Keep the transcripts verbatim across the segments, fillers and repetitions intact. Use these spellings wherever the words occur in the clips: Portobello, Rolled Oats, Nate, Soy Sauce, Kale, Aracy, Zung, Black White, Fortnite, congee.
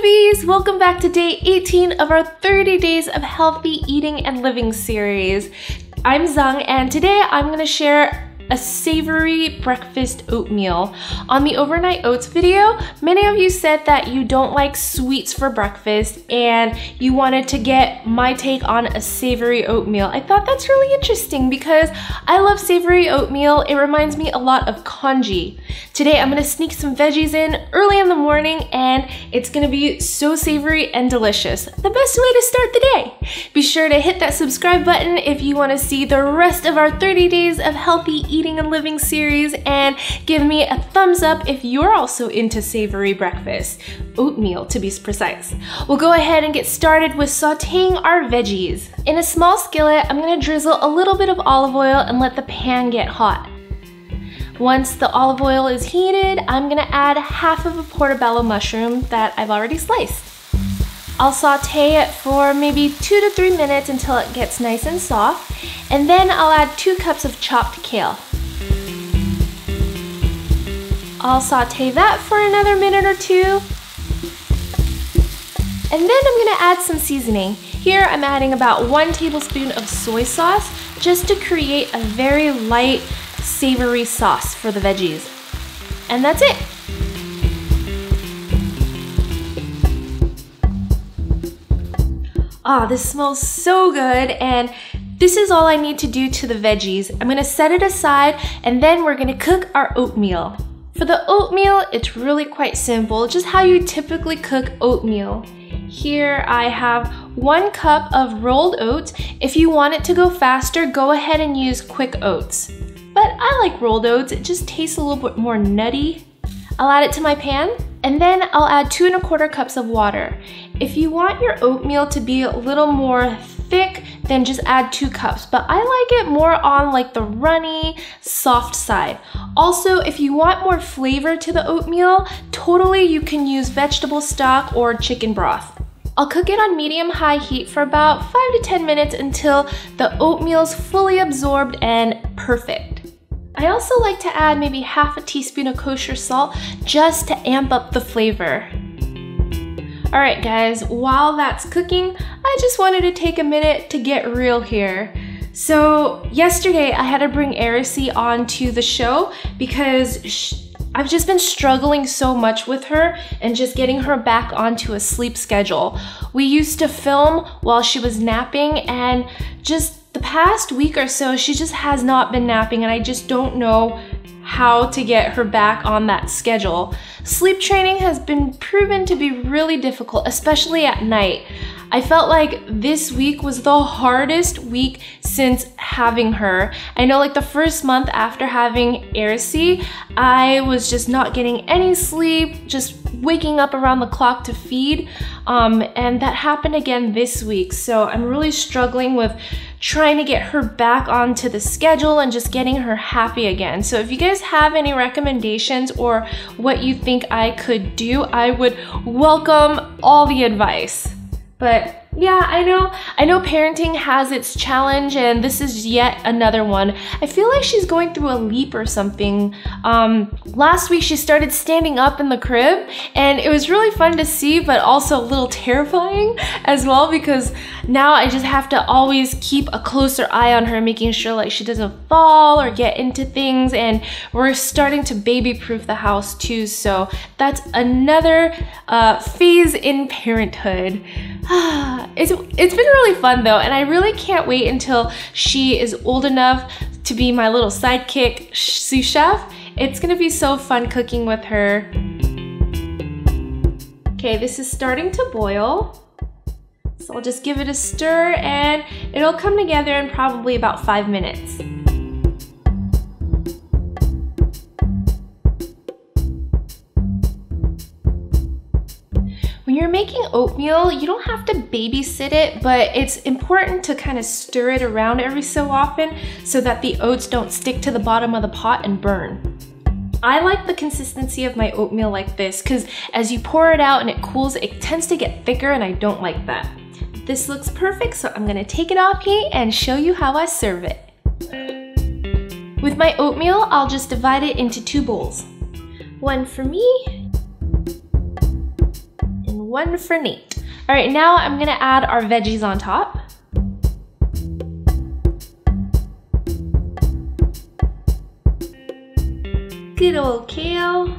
bees! Welcome back to day eighteen of our thirty Days of Healthy Eating and Living series. I'm Zung, and today I'm going to share a savory breakfast oatmeal. On the overnight oats video, many of you said that you don't like sweets for breakfast and you wanted to get my take on a savory oatmeal. I thought that's really interesting because I love savory oatmeal. It reminds me a lot of congee. Today I'm gonna sneak some veggies in early in the morning and it's gonna be so savory and delicious. The best way to start the day. Be sure to hit that subscribe button if you wanna see the rest of our thirty Days of Healthy Eating Eating and Living series, and give me a thumbs up if you're also into savory breakfast. Oatmeal, to be precise. We'll go ahead and get started with sauteing our veggies. In a small skillet, I'm gonna drizzle a little bit of olive oil and let the pan get hot. Once the olive oil is heated, I'm gonna add half of a portobello mushroom that I've already sliced. I'll saute it for maybe two to three minutes until it gets nice and soft, and then I'll add two cups of chopped kale. I'll saute that for another minute or two. And then I'm gonna add some seasoning. Here I'm adding about one tablespoon of soy sauce just to create a very light, savory sauce for the veggies. And that's it. Ah, this smells so good, and this is all I need to do to the veggies. I'm gonna set it aside and then we're gonna cook our oatmeal. For the oatmeal, it's really quite simple, just how you typically cook oatmeal. Here I have one cup of rolled oats. If you want it to go faster, go ahead and use quick oats. But I like rolled oats, it just tastes a little bit more nutty. I'll add it to my pan, and then I'll add two and a quarter cups of water. If you want your oatmeal to be a little more thick, then just add two cups, but I like it more on like the runny, soft side. Also, if you want more flavor to the oatmeal, totally you can use vegetable stock or chicken broth. I'll cook it on medium-high heat for about five to ten minutes until the oatmeal's fully absorbed and perfect. I also like to add maybe half a teaspoon of kosher salt just to amp up the flavor. Alright guys, while that's cooking, I just wanted to take a minute to get real here. So yesterday I had to bring Aracy onto the show because she, I've just been struggling so much with her and just getting her back onto a sleep schedule. We used to film while she was napping, and just the past week or so she just has not been napping, and I just don't know how to get her back on that schedule. Sleep training has been proven to be really difficult, especially at night. I felt like this week was the hardest week since having her. I know like the first month after having Aracy, I was just not getting any sleep, just waking up around the clock to feed, um, and that happened again this week. So I'm really struggling with trying to get her back onto the schedule and just getting her happy again. So if you guys have any recommendations or what you think I could do, I would welcome all the advice. But yeah, I know, I know parenting has its challenge, and this is yet another one. I feel like she's going through a leap or something. Um, last week she started standing up in the crib, and it was really fun to see, but also a little terrifying as well, because now I just have to always keep a closer eye on her, making sure like she doesn't fall or get into things, and we're starting to baby-proof the house too, so that's another uh, phase in parenthood. It's, it's been really fun though, and I really can't wait until she is old enough to be my little sidekick sous chef. It's gonna be so fun cooking with her. Okay, this is starting to boil. So I'll just give it a stir and it'll come together in probably about five minutes. When you're making oatmeal, you don't have to babysit it, but it's important to kind of stir it around every so often so that the oats don't stick to the bottom of the pot and burn. I like the consistency of my oatmeal like this because as you pour it out and it cools, it tends to get thicker, and I don't like that. This looks perfect, so I'm gonna take it off heat and show you how I serve it. With my oatmeal, I'll just divide it into two bowls. One for me, one for Nate. All right, now I'm gonna add our veggies on top. Good old kale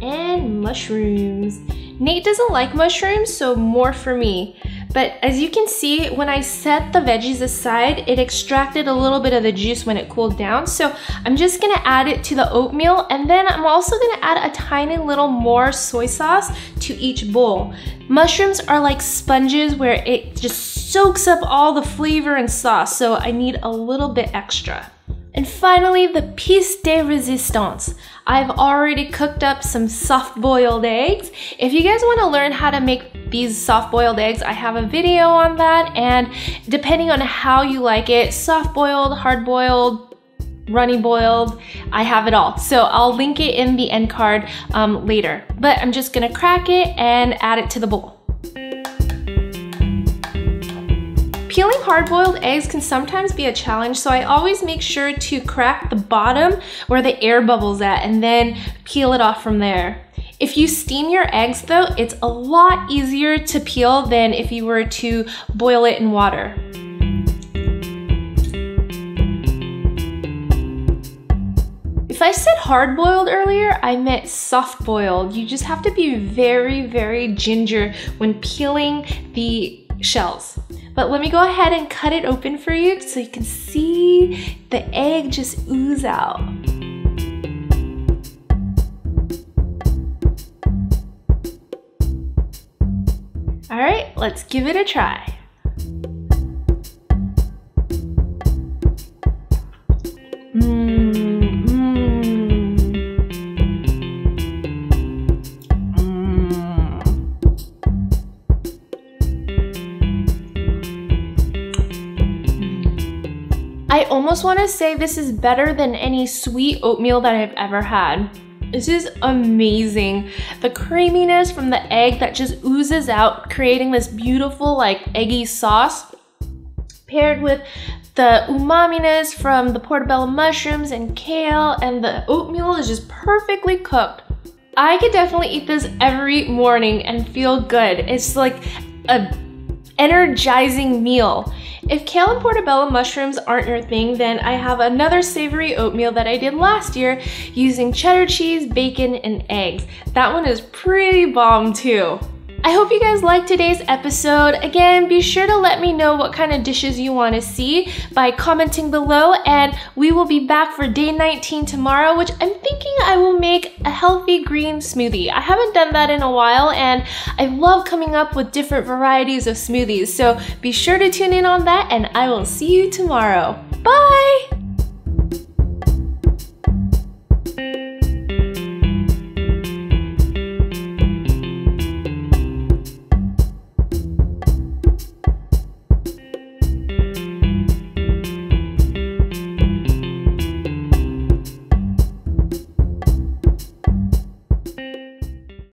and mushrooms. Nate doesn't like mushrooms, so more for me. But as you can see, when I set the veggies aside, it extracted a little bit of the juice when it cooled down. So I'm just gonna add it to the oatmeal, and then I'm also gonna add a tiny little more soy sauce to each bowl. Mushrooms are like sponges where it just soaks up all the flavor and sauce, so I need a little bit extra. And finally, the piece de resistance. I've already cooked up some soft-boiled eggs. If you guys want to learn how to make these soft-boiled eggs, I have a video on that, and depending on how you like it, soft-boiled, hard-boiled, runny-boiled, I have it all. So I'll link it in the end card um, later. But I'm just gonna crack it and add it to the bowl. Peeling hard-boiled eggs can sometimes be a challenge, so I always make sure to crack the bottom where the air bubbles at and then peel it off from there. If you steam your eggs though, it's a lot easier to peel than if you were to boil it in water. If I said hard-boiled earlier, I meant soft-boiled. You just have to be very, very ginger when peeling the shells. But let me go ahead and cut it open for you so you can see the egg just ooze out. All right, let's give it a try. I almost want to say this is better than any sweet oatmeal that I've ever had. This is amazing. The creaminess from the egg that just oozes out, creating this beautiful like eggy sauce, paired with the umaminess from the portobello mushrooms and kale, and the oatmeal is just perfectly cooked. I could definitely eat this every morning and feel good. It's like a energizing meal. If kale and portobello mushrooms aren't your thing, then I have another savory oatmeal that I did last year using cheddar cheese, bacon, and eggs. That one is pretty bomb too. I hope you guys liked today's episode. Again, be sure to let me know what kind of dishes you want to see by commenting below, and we will be back for day nineteen tomorrow, which I'm thinking I will make a healthy green smoothie. I haven't done that in a while, and I love coming up with different varieties of smoothies, so be sure to tune in on that, and I will see you tomorrow.